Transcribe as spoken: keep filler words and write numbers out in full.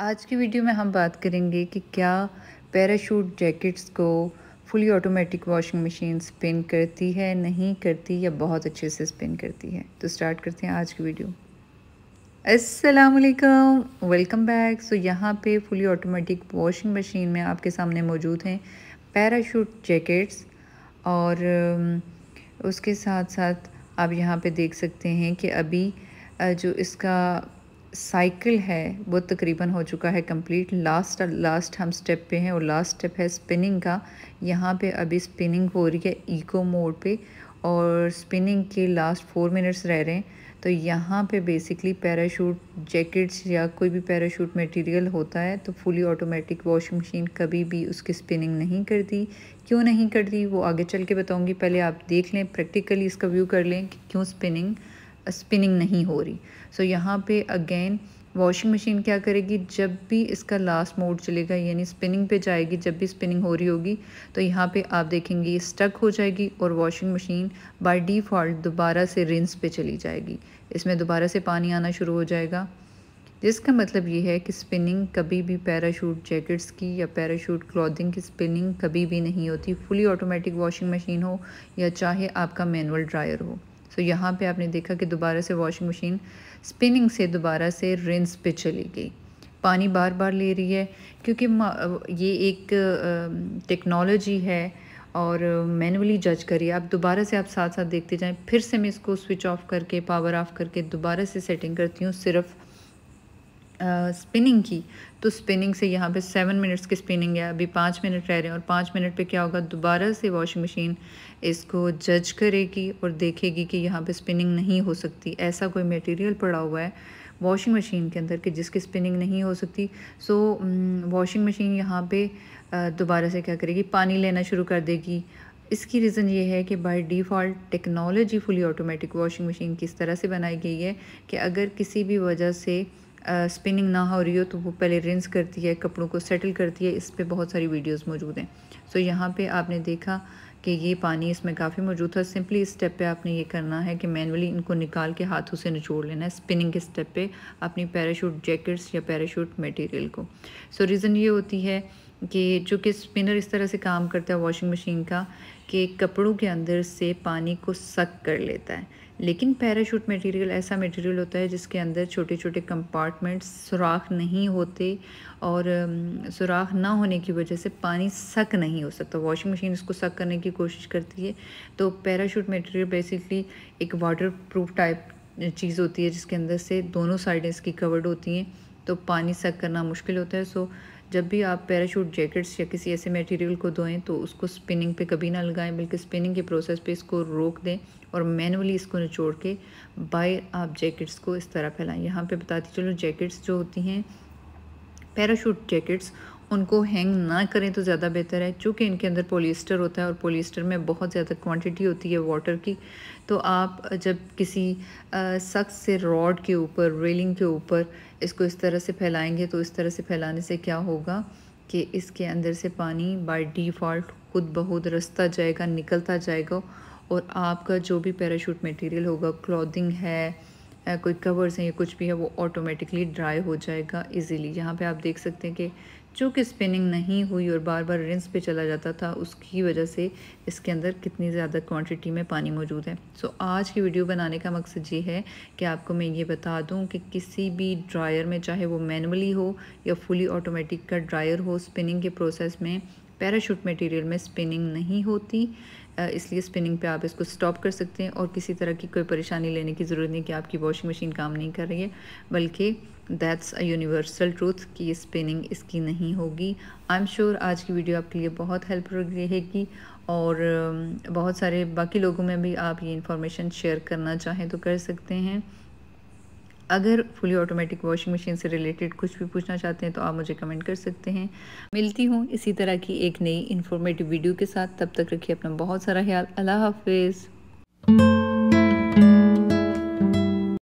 आज की वीडियो में हम बात करेंगे कि क्या पैराशूट जैकेट्स को fully automatic washing machine spin करती है, नहीं करती, या बहुत अच्छे से स्पिन करती है। तो स्टार्ट करते हैं आज की वीडियो। अस्सलाम वालेकुम, वेलकम बैक। सो यहाँ पे फुली ऑटोमेटिक वॉशिंग मशीन में आपके सामने मौजूद हैं पैराशूट जैकेट्स, और उसके साथ साथ आप यहाँ पे देख सकते हैं कि अभी जो इसका साइकिल है वो तकरीबन हो चुका है कंप्लीट। लास्ट लास्ट हम स्टेप पे हैं और लास्ट स्टेप है स्पिनिंग का। यहाँ पे अभी स्पिनिंग हो रही है इको मोड पे, और स्पिनिंग के लास्ट फोर मिनट्स रह रहे हैं। तो यहाँ पे बेसिकली पैराशूट जैकेट्स या कोई भी पैराशूट मटेरियल होता है तो फुली ऑटोमेटिक वॉशिंग मशीन कभी भी उसकी स्पिनिंग नहीं करती। क्यों नहीं करती वो आगे चल के बताऊँगी, पहले आप देख लें, प्रैक्टिकली इसका व्यू कर लें कि क्यों स्पिनिंग स्पिनिंग नहीं हो रही। सो so, यहाँ पे अगेन वॉशिंग मशीन क्या करेगी, जब भी इसका लास्ट मोड चलेगा यानी स्पिनिंग पे जाएगी, जब भी स्पिनिंग हो रही होगी तो यहाँ पे आप देखेंगे स्टक हो जाएगी और वॉशिंग मशीन बाय डिफ़ॉल्ट दोबारा से रिंस पे चली जाएगी। इसमें दोबारा से पानी आना शुरू हो जाएगा, जिसका मतलब ये है कि स्पिनिंग कभी भी पैराशूट जैकेट्स की या पैराशूट क्लॉथिंग की स्पिनिंग कभी भी नहीं होती, फुली ऑटोमेटिक वॉशिंग मशीन हो या चाहे आपका मैनुअल ड्रायर हो। सो so, यहाँ पे आपने देखा कि दोबारा से वॉशिंग मशीन स्पिनिंग से दोबारा से रिंस पे चली गई, पानी बार बार ले रही है, क्योंकि ये एक टेक्नोलॉजी है और मैनुअली जज करिए आप। दोबारा से आप साथ साथ देखते जाएं। फिर से मैं इसको स्विच ऑफ करके पावर ऑफ करके दोबारा से सेटिंग करती हूँ सिर्फ स्पिनिंग की। तो स्पिनिंग से यहाँ पे सेवन मिनट्स की स्पिनिंग है, अभी पाँच मिनट रह रहे हैं, और पाँच मिनट पे क्या होगा, दोबारा से वॉशिंग मशीन इसको जज करेगी और देखेगी कि यहाँ पे स्पिनिंग नहीं हो सकती। ऐसा कोई मटेरियल पड़ा हुआ है वॉशिंग मशीन के अंदर कि जिसकी स्पिनिंग नहीं हो सकती। सो वॉशिंग मशीन यहाँ पे दोबारा से क्या करेगी, पानी लेना शुरू कर देगी। इसकी रीज़न ये है कि by default technology fully automatic washing machine किस तरह से बनाई गई है कि अगर किसी भी वजह से स्पिनिंग uh, ना हो रही हो तो वो पहले रिंस करती है, कपड़ों को सेटल करती है। इस पे बहुत सारी वीडियोस मौजूद हैं। सो so, यहाँ पे आपने देखा कि ये पानी इसमें काफ़ी मौजूद था। सिंपली इस स्टेप पे आपने ये करना है कि मैन्युअली इनको निकाल के हाथों से निचोड़ लेना है स्पिनिंग के स्टेप पे अपनी पैराशूट जैकेट्स या पैराशूट मटेरियल को। सो so, रीज़न ये होती है कि चूँकि स्पिनर इस तरह से काम करता है वॉशिंग मशीन का कि कपड़ों के अंदर से पानी को सक कर लेता है, लेकिन पैराशूट मटेरियल ऐसा मटेरियल होता है जिसके अंदर छोटे छोटे कंपार्टमेंट्स, सुराख नहीं होते, और सुराख ना होने की वजह से पानी सक नहीं हो सकता। वॉशिंग मशीन इसको सक करने की कोशिश करती है। तो पैराशूट मटेरियल बेसिकली एक वाटरप्रूफ टाइप चीज़ होती है जिसके अंदर से दोनों साइडें इसकी कवर्ड होती हैं, तो पानी सक करना मुश्किल होता है। सो जब भी आप पैराशूट जैकेट्स या किसी ऐसे मटेरियल को धोएं तो उसको स्पिनिंग पे कभी ना लगाएं, बल्कि स्पिनिंग के प्रोसेस पे इसको रोक दें और मैनुअली इसको निचोड़ के बाहर आप जैकेट्स को इस तरह फैलाएं। यहाँ पे बताती चलो, जैकेट्स जो होती हैं पैराशूट जैकेट्स उनको हैंग ना करें तो ज़्यादा बेहतर है, क्योंकि इनके अंदर पॉलिएस्टर होता है और पॉलिएस्टर में बहुत ज़्यादा क्वांटिटी होती है वाटर की। तो आप जब किसी सख्त से रॉड के ऊपर, रेलिंग के ऊपर इसको इस तरह से फैलाएंगे तो इस तरह से फैलाने से क्या होगा कि इसके अंदर से पानी बाय डिफ़ॉल्ट खुद बहुत रसता जाएगा, निकलता जाएगा, और आपका जो भी पैराशूट मटेरियल होगा, क्लॉथिंग है, कोई कवर्स हैं या कुछ भी है, वो ऑटोमेटिकली ड्राई हो जाएगा इजीली। यहाँ पे आप देख सकते हैं कि चूँकि स्पिनिंग नहीं हुई और बार बार रिंस पे चला जाता था, उसकी वजह से इसके अंदर कितनी ज़्यादा क्वांटिटी में पानी मौजूद है। सो so, आज की वीडियो बनाने का मकसद ये है कि आपको मैं ये बता दूं कि किसी भी ड्रायर में, चाहे वो मैनुअली हो या फुली ऑटोमेटिक का ड्रायर हो, स्पिनिंग के प्रोसेस में पैराशूट मटेरियल में स्पिनिंग नहीं होती। इसलिए स्पिनिंग पे आप इसको स्टॉप कर सकते हैं और किसी तरह की कोई परेशानी लेने की ज़रूरत नहीं कि आपकी वॉशिंग मशीन काम नहीं कर रही है, बल्कि दैट्स अ यूनिवर्सल ट्रूथ कि ये स्पिनिंग इसकी नहीं होगी। आई एम श्योर आज की वीडियो आपके लिए बहुत हेल्पफुल रहेगी, और बहुत सारे बाकी लोगों में भी आप ये इन्फॉर्मेशन शेयर करना चाहें तो कर सकते हैं। अगर फुली ऑटोमेटिक वॉशिंग मशीन से रिलेटेड कुछ भी पूछना चाहते हैं तो आप मुझे कमेंट कर सकते हैं। मिलती हूँ इसी तरह की एक नई इन्फॉर्मेटिव वीडियो के साथ, तब तक रखिए अपना बहुत सारा ख्याल। अल्लाह हाफिज़।